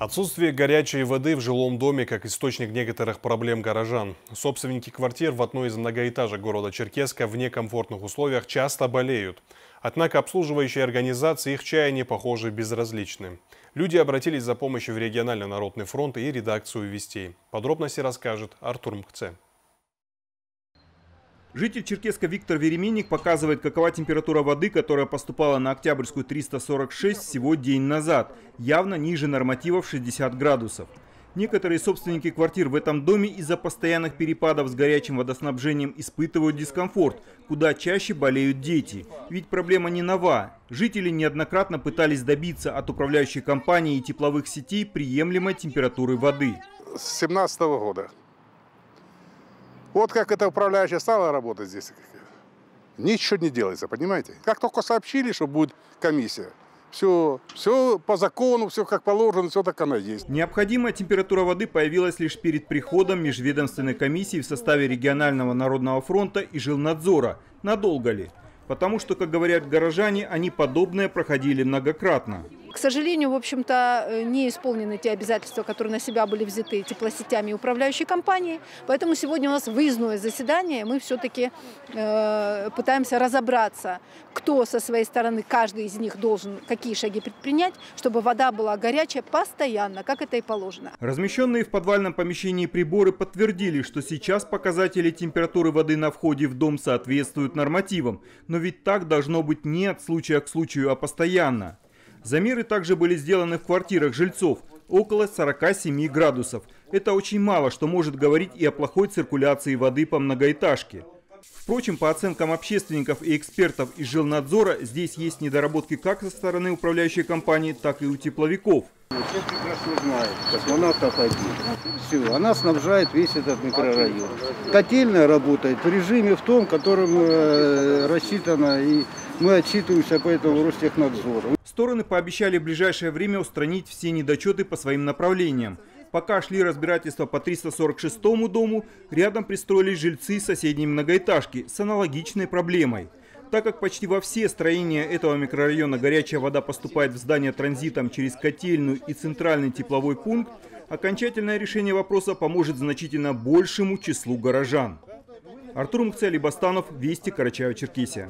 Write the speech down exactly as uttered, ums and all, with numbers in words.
Отсутствие горячей воды в жилом доме как источник некоторых проблем горожан. Собственники квартир в одной из многоэтажек города Черкесска в некомфортных условиях часто болеют. Однако обслуживающие организации их чаяния, похоже, безразличны. Люди обратились за помощью в Региональный Народный фронт и редакцию «Вестей». Подробности расскажет Артур Мкце. Житель Черкесска Виктор Веременник показывает, какова температура воды, которая поступала на Октябрьскую триста сорок шесть всего день назад, явно ниже нормативов шестидесяти градусов. Некоторые собственники квартир в этом доме из-за постоянных перепадов с горячим водоснабжением испытывают дискомфорт, куда чаще болеют дети. Ведь проблема не нова. Жители неоднократно пытались добиться от управляющей компании и тепловых сетей приемлемой температуры воды. С две тысячи семнадцатого года. Вот как эта управляющая стала работать здесь, ничего не делается, понимаете? Как только сообщили, что будет комиссия, все, все по закону, все как положено, все так оно есть. Необходимая температура воды появилась лишь перед приходом межведомственной комиссии в составе Регионального Народного фронта и Жилнадзора. Надолго ли? Потому что, как говорят горожане, они подобное проходили многократно. К сожалению, в общем-то, не исполнены те обязательства, которые на себя были взяты теплосетями и управляющей компанией. Поэтому сегодня у нас выездное заседание. Мы все-таки э, пытаемся разобраться, кто со своей стороны, каждый из них должен какие шаги предпринять, чтобы вода была горячая постоянно, как это и положено. Размещенные в подвальном помещении приборы подтвердили, что сейчас показатели температуры воды на входе в дом соответствуют нормативам. Но ведь так должно быть не от случая к случаю, а постоянно. Замеры также были сделаны в квартирах жильцов – около сорока семи градусов. Это очень мало, что может говорить и о плохой циркуляции воды по многоэтажке. Впрочем, по оценкам общественников и экспертов из Жилнадзора, здесь есть недоработки как со стороны управляющей компании, так и у тепловиков. Все прекрасно знает, космонавтов один. Все, она снабжает весь этот микрорайон. Котельная работает в режиме в том, которым э, рассчитана, и мы отчитываемся по этому Ростехнадзору. Стороны пообещали в ближайшее время устранить все недочеты по своим направлениям. Пока шли разбирательства по триста сорок шестому дому, рядом пристроились жильцы соседней многоэтажки с аналогичной проблемой. Так как почти во все строения этого микрорайона горячая вода поступает в здание транзитом через котельную и центральный тепловой пункт, окончательное решение вопроса поможет значительно большему числу горожан. Артур Целебастанов, Вести, Карачаево-Черкесия.